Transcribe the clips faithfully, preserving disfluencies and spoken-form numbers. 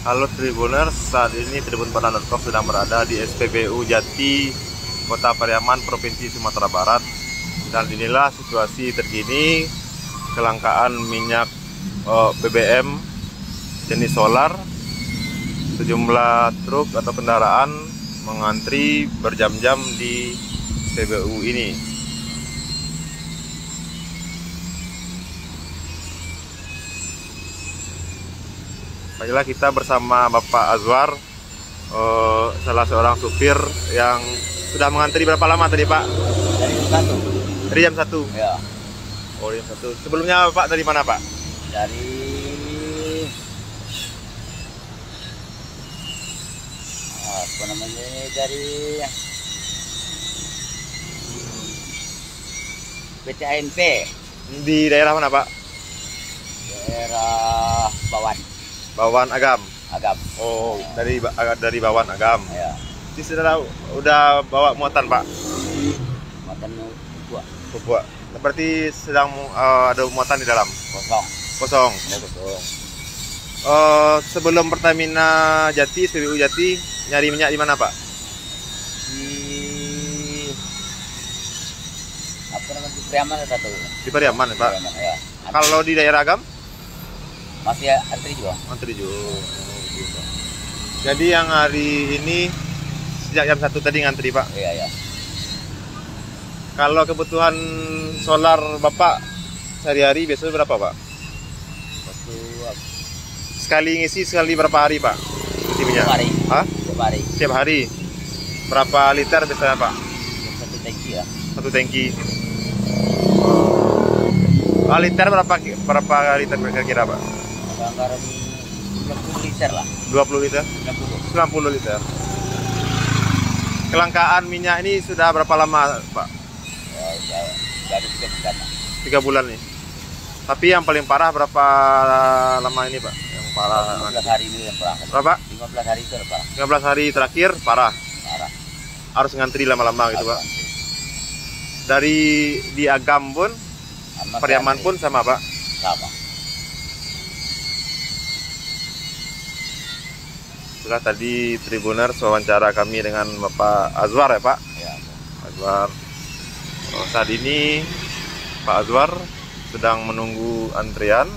Halo Tribuners, saat ini Tribun Padang Official sedang berada di S P B U Jati, Kota Pariaman, Provinsi Sumatera Barat. Dan inilah situasi terkini kelangkaan minyak eh, B B M jenis solar. Sejumlah truk atau kendaraan mengantri berjam-jam di S P B U ini. Baiklah, kita bersama Bapak Azwar, eh, salah seorang supir yang sudah mengantri berapa lama tadi, Pak? Dari jam satu. Dari jam satu? Ya. Oh, jam satu. Sebelumnya Pak dari mana, Pak? Dari apa namanya ini, dari B C A N V. Di daerah mana, Pak? Daerah Bawad. Bawaan Agam. Agam. Oh, ya. dari dari Bawaan Agam. Ya. Ini sudah udah bawa muatan, Pak? Muatan pupuk. Pupuk. Seperti sedang uh, ada muatan di dalam. Kosong. Kosong. Ya, kosong. Uh, sebelum Pertamina Jati, S P B U Jati, nyari minyak di mana, Pak? Di apa namanya, di Pariaman satu. Di Pariaman, Pak. Pariaman, ya. Kalau di daerah Agam? Masih antri juga. Antri juga. Oh, gitu. Jadi yang hari ini sejak jam satu tadi ngantri, Pak? Iya, ya. Kalau kebutuhan solar Bapak sehari-hari biasanya berapa, Pak? Waktu sekali ngisi sekali berapa hari, Pak? Tiap hari. Hah? Tiap hari. Tiap hari. Berapa liter biasanya, Pak? Satu tangki, ya. Satu tangki. Oh, liter berapa berapa liter kira-kira, Pak? Anggaran dua puluh liter lah. dua puluh liter? sembilan puluh liter. Kelangkaan minyak ini sudah berapa lama, Pak? Ya, sudah, sudah ada tiga bulan. tiga bulan nih. Tapi yang paling parah berapa lama ini, Pak? Yang parah lima belas hari ini yang parah. Berapa? lima belas hari itu parah. lima belas hari terakhir parah. Parah. Harus ngantri lama-lama gitu, Pak. Ngantri. Dari di Agam pun, Pariaman pun sama, Pak. Sama. Setelah tadi Tribuners wawancara kami dengan Bapak Azwar, ya, Pak? Ya, Pak Azwar. Oh, saat ini Pak Azwar sedang menunggu antrian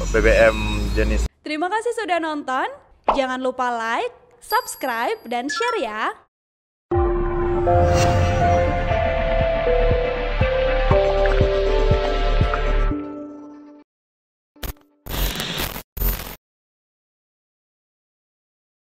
B B M jenis. Terima kasih sudah nonton. Jangan lupa like, subscribe, dan share, ya.